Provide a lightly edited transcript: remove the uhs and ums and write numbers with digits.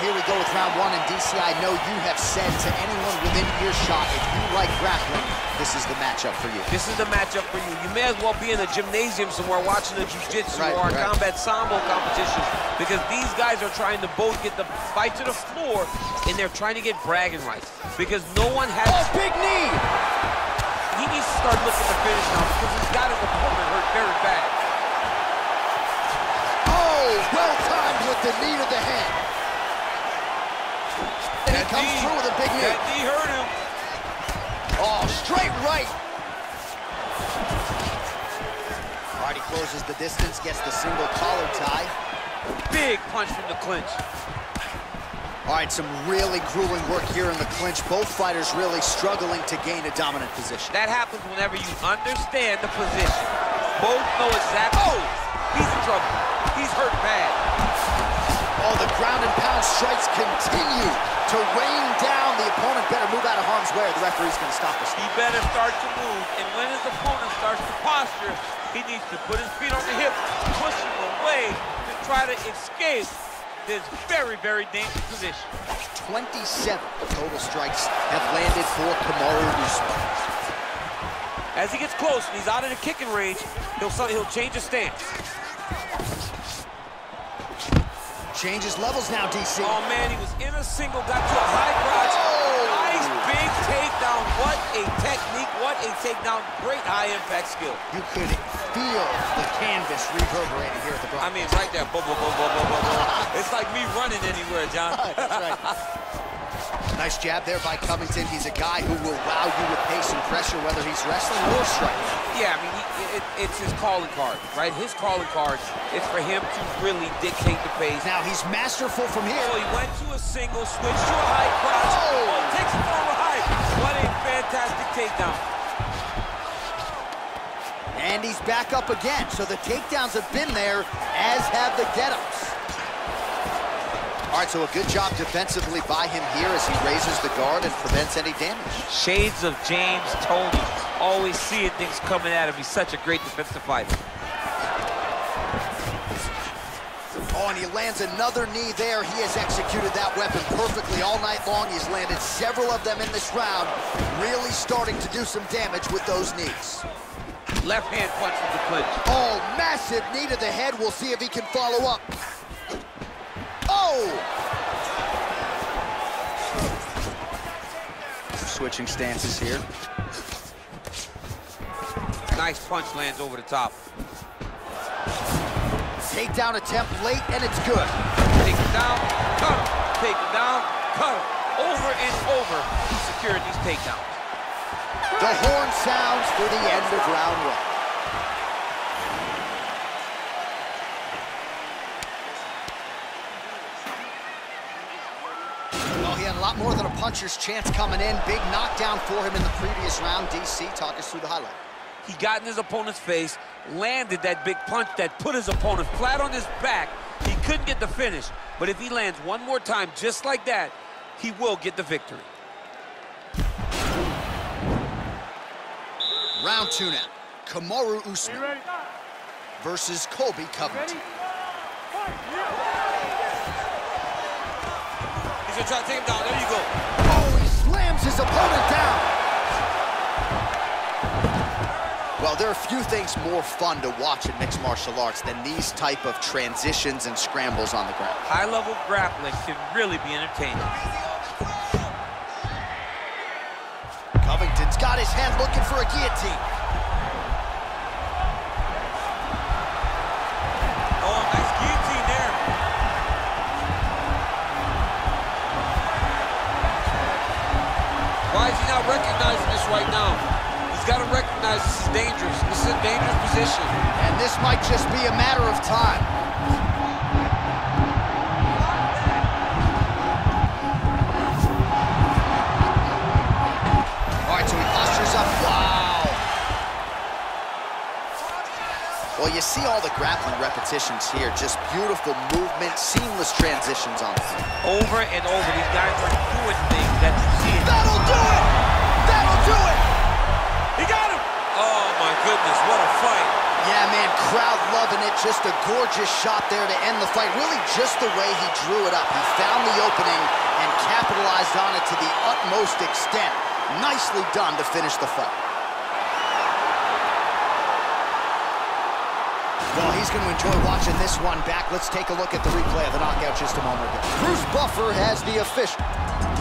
here we go with round one, and DC, I know you have said to anyone within earshot, if you like grappling, this is the matchup for you. This is the matchup for you. You may as well be in a gymnasium somewhere watching a jiu-jitsu or a combat sambo competition, because these guys are trying to both get the fight to the floor, and they're trying to get bragging rights, because no one has... Oh, big knee! He needs to start looking to finish now, because he's got his opponent hurt very bad. Oh, well timed with the knee to the head. And he comes through with a big knee. That knee hurt him. Oh, straight right. All right, he closes the distance, gets the single collar tie. Big punch from the clinch. All right, some really grueling work here in the clinch. Both fighters really struggling to gain a dominant position. That happens whenever you understand the position. Both know exactly. Oh, he's in trouble. He's hurt bad. Oh, the ground and pound strikes continue to rain down. The opponent better move out of harm's way, or the referee's going to stop us. He better start to move, and when his opponent starts to posture, he needs to put his feet on the hip, push him away to try to escape this very, very dangerous position. 27 total strikes have landed for Kamaru Usman. As he gets close and he's out of the kicking range, he'll change his stance. Changes levels now, DC. Oh, man, he was in a single, got to a high crotch. Oh. Nice big takedown. What a technique, what a takedown. Great high-impact skill. You could feel the canvas reverberating here at the broadcast. I mean, right there, boom, boom, boom, boom, boom, boom, boom. It's like me running anywhere, John. That's right. Nice jab there by Covington. He's a guy who will wow you with pace and pressure, whether he's wrestling or striking. Yeah, I mean, it's his calling card, right? His calling card is for him to really dictate the pace. Now, he's masterful from here. So he went to a single, switched to a high crotch. Oh, takes it over high. What a fantastic takedown. And he's back up again. So the takedowns have been there, as have the get-ups. All right, so a good job defensively by him here as he raises the guard and prevents any damage. Shades of James Tony. Always seeing things coming at him. He's such a great defensive fighter. Oh, and he lands another knee there. He has executed that weapon perfectly all night long. He's landed several of them in this round. Really starting to do some damage with those knees. Left hand punch with the clinch. Oh, massive knee to the head. We'll see if he can follow up. Switching stances here. Nice punch lands over the top. Takedown attempt late, and it's good. Take it down, cut him. Take it down, cut him. Over and over, he secured these takedowns. The horn sounds for the end of round one. A lot more than a puncher's chance coming in. Big knockdown for him in the previous round. DC, talk us through the highlight. He got in his opponent's face, landed that big punch that put his opponent flat on his back. He couldn't get the finish, but if he lands one more time just like that, he will get the victory. Round two now. Kamaru Usman versus Colby Covington. Try to take him down. There you go. Oh, he slams his opponent down. Well, there are few things more fun to watch in mixed martial arts than these type of transitions and scrambles on the ground. High-level grappling can really be entertaining. Covington's got his hand looking for a guillotine. Oh, nice guillotine there. Why is he not recognizing this right now? He's got to recognize this is dangerous. This is a dangerous position. And this might just be a matter of time. All right, so he postures up. Wow. Well, you see all the grappling repetitions here. Just beautiful movement, seamless transitions on the field. Over and over, these guys are doing things that you see. That'll do it! That'll do it! He got him! Oh, my goodness, what a fight. Yeah, man, crowd loving it. Just a gorgeous shot there to end the fight. Really just the way he drew it up. He found the opening and capitalized on it to the utmost extent. Nicely done to finish the fight. Well, he's going to enjoy watching this one back. Let's take a look at the replay of the knockout just a moment ago. Bruce Buffer has the official.